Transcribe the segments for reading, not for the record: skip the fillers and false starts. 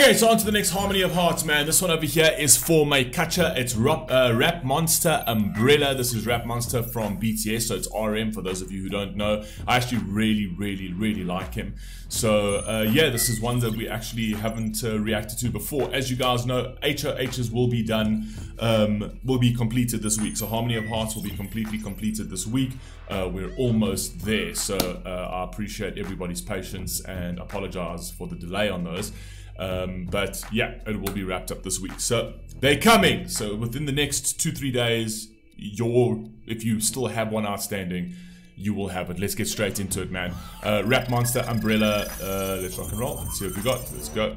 Okay, so on to the next Harmony of Hearts, man. This one over here is for Maikacha. It's Rap Monster, Umbrella. This is Rap Monster from BTS, so it's RM for those of you who don't know. I actually really like him. So, yeah, this is one that we actually haven't reacted to before. As you guys know, HOHs will be done, will be completed this week. So Harmony of Hearts will be completely completed this week. We're almost there. So I appreciate everybody's patience and apologize for the delay on those. But yeah, it will be wrapped up this week. So they're coming. So within the next 2-3 days, if you still have one outstanding, you will have it. Let's get straight into it, man. Rap Monster, Umbrella. Let's rock and roll. Let's see what we got. Let's go.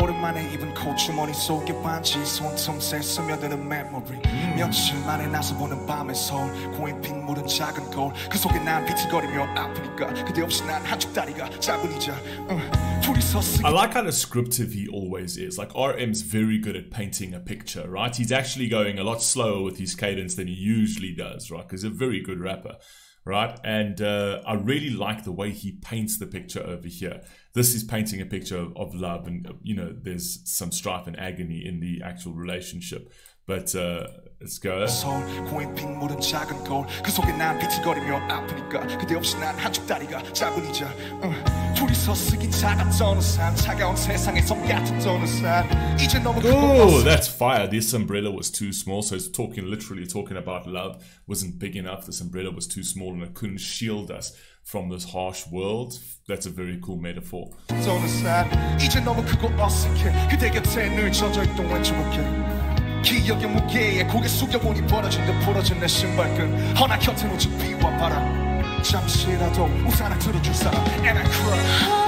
오랜만에 입은 코주머니 속에 반지 손틈새 스며드는 메모리 며칠 만에 나서 보는 밤의 서울 고인 빗물은 작은 거울 그 속에 난 비틀거리며 아프니까 그대 없이 난 한쪽 다리가 작은 이자 I like how descriptive he always is. Like, RM's very good at painting a picture, right? He's actually going a lot slower with his cadence than he usually does, right? Because he's a very good rapper. Right, and I really like the way he paints the picture over here. This is painting a picture of love, and you know, there's some strife and agony in the actual relationship. But let's go. Oh, that's fire. This umbrella was too small, so it's literally talking about love wasn't big enough. This umbrella was too small and it couldn't shield us from this harsh world. That's a very cool metaphor. 기억의 무게에 고개 숙여보니 벌어진 듯 부러진 내 신발끈 허나 곁엔 오직 비와 바람 잠시라도 우산 하나 들어줄 사람 And I cry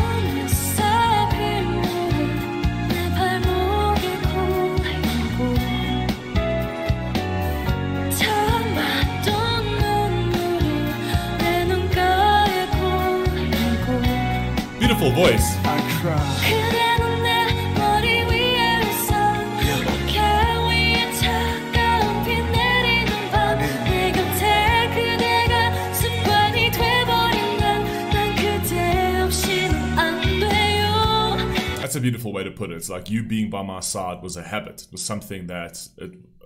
Beautiful voice. I cry A beautiful way to put it. It's like you being by my side was a habit. It was something that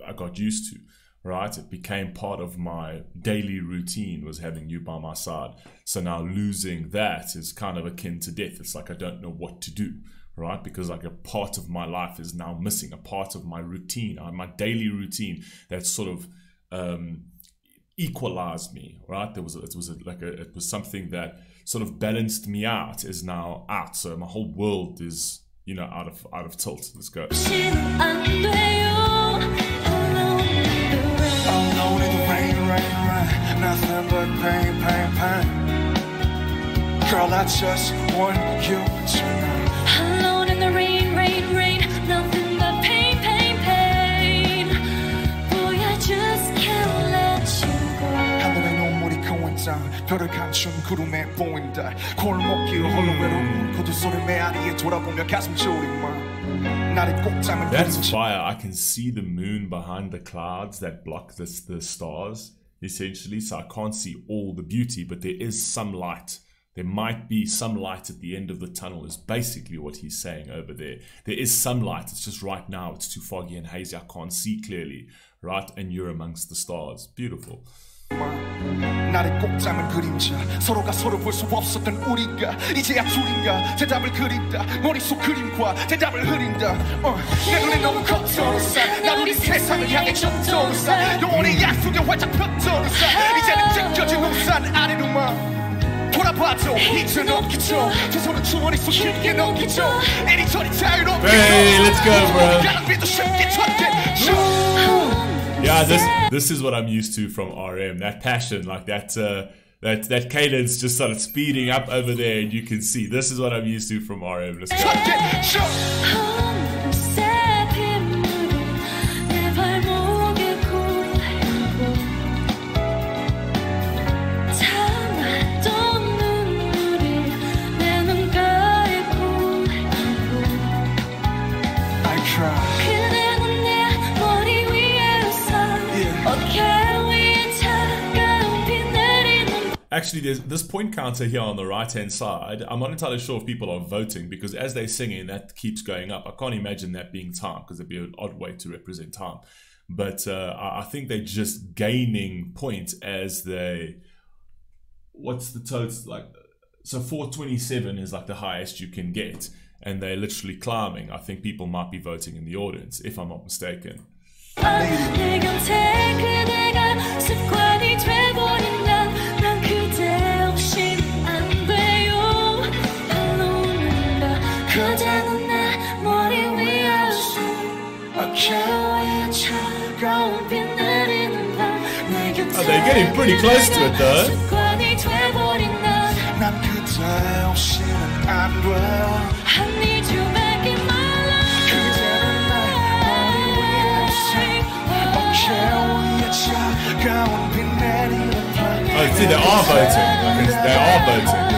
I got used to, right? It became part of my daily routine was having you by my side. So now losing that is kind of akin to death. It's like I don't know what to do, right? Because like a part of my life is now missing, a part of my routine, my daily routine that sort of equalized me, right? It was something that sort of balanced me out is now out. So my whole world is, you know, out of tilt. Let's go. Nothing but pain, pain, pain. Girl, I just want you tonight. Alone in the rain, rain, rain. Nothing but pain, pain, pain. Boy, I just can't let you go. 하늘에 눈물이 going down. 별을 감춘 구름에 보인다. 골목길 홀로 외로운 고두 소리 메아리에 돌아보며 가슴 졸이마. That's fire. I can see the moon behind the clouds that block the stars, essentially. So I can't see all the beauty, but there is some light. There might be some light at the end of the tunnel is basically what he's saying over there. There is some light. It's just right now it's too foggy and hazy. I can't see clearly, right? And you're amongst the stars. Beautiful. 나를 꼭 잡은 그림자 서로가 서로 볼 수 없었던 우리가 이제야 둘인가 대답을 그린다 머릿속 그림과 대답을 흐린다 내 눈에 너무 겉도로사 난 우리 세상을 향해 접도로사 영원히 약속에 활짝 펴도로사 이제는 찢겨진 우산 아래로만 돌아봐줘 이젠 없겠죠 제 손은 주머니 속 쉽게 넘기죠 애니처리 자유롭게 Hey, let's go, bro. Yeah, this is what I'm used to from RM. That passion, like that cadence just started speeding up over there, and you can see this is what I'm used to from RM. Let's go. Actually, there's this point counter here on the right-hand side. I'm not entirely sure if people are voting, because as they're singing, that keeps going up. I can't imagine that being time, because it'd be an odd way to represent time. But I think they're just gaining points as they... What's the total? Like, so 427 is like the highest you can get, and they're literally climbing. I think people might be voting in the audience, if I'm not mistaken. Oh, they're getting pretty close to it though. Oh, see, they are voting. They are voting.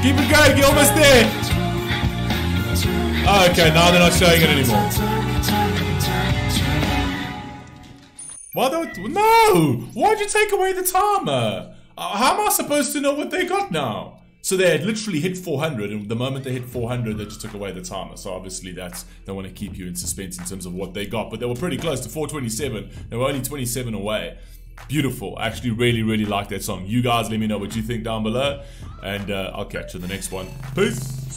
Keep it going, you're almost there! Oh, okay, now they're not showing it anymore. Why don't... No! Why'd you take away the timer? How am I supposed to know what they got now? So they had literally hit 400, and the moment they hit 400, they just took away the timer. So obviously that's... They want to keep you in suspense in terms of what they got. But they were pretty close to 427. They were only 27 away. Beautiful. I actually really, really like that song. You guys let me know what you think down below. And I'll catch you in the next one. Peace.